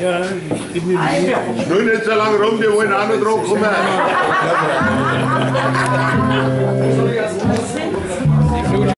Ja, ik nu niet. Nu net zo lang rond, je wordt aan het rook gemaakt.